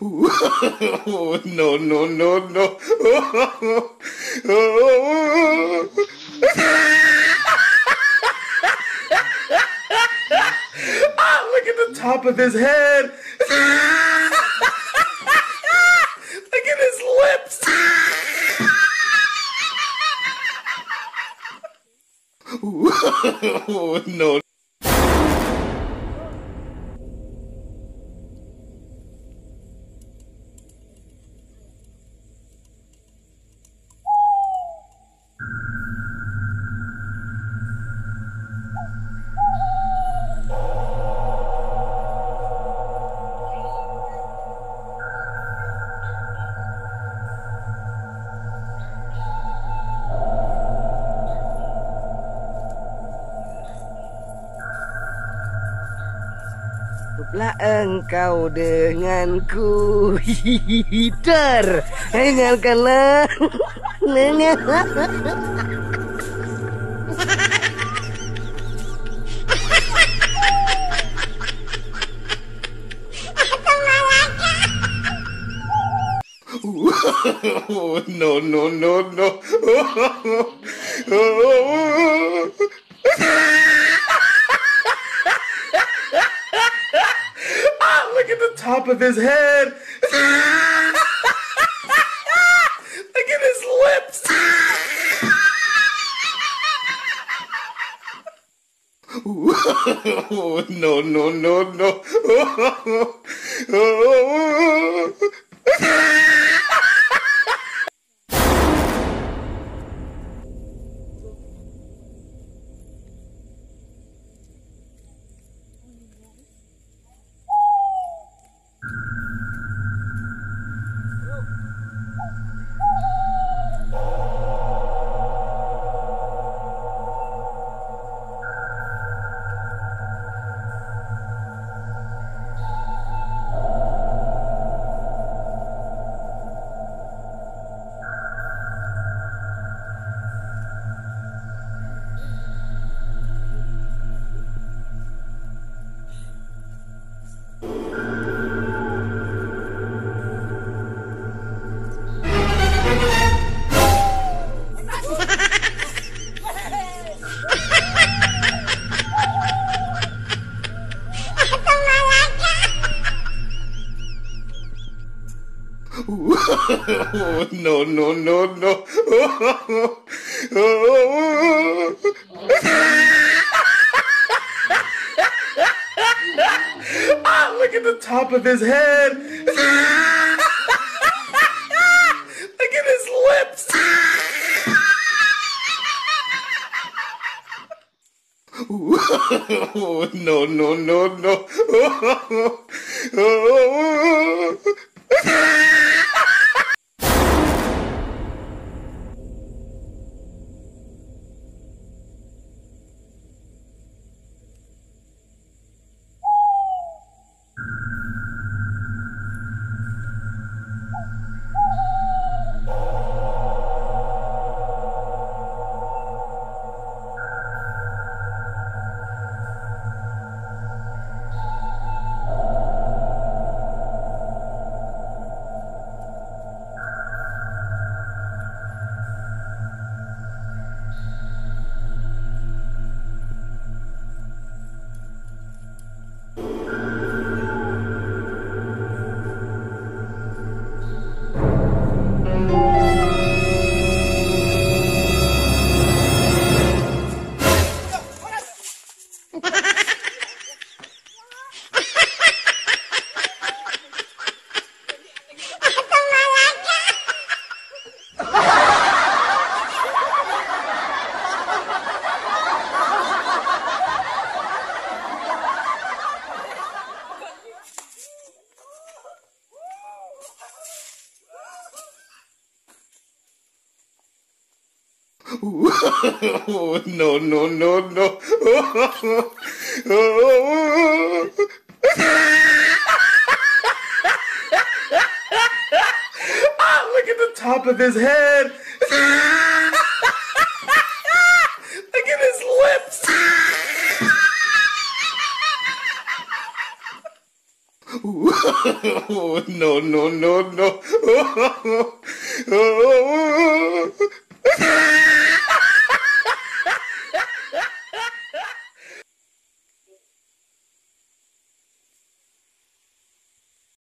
Oh, no. Oh, look at the top of his head. Look at his lips. Oh, no. Lah engkau denganku hider, dengarkanlah nenya. Oh, no. Look at the top of his head. Look at his lips. Oh, no. Oh, no. Oh, look at the top of his head. Look at his lips. Oh, no. Oh, no. Oh, look at the top of his head. Look at his lips. Oh, no, no, no, no.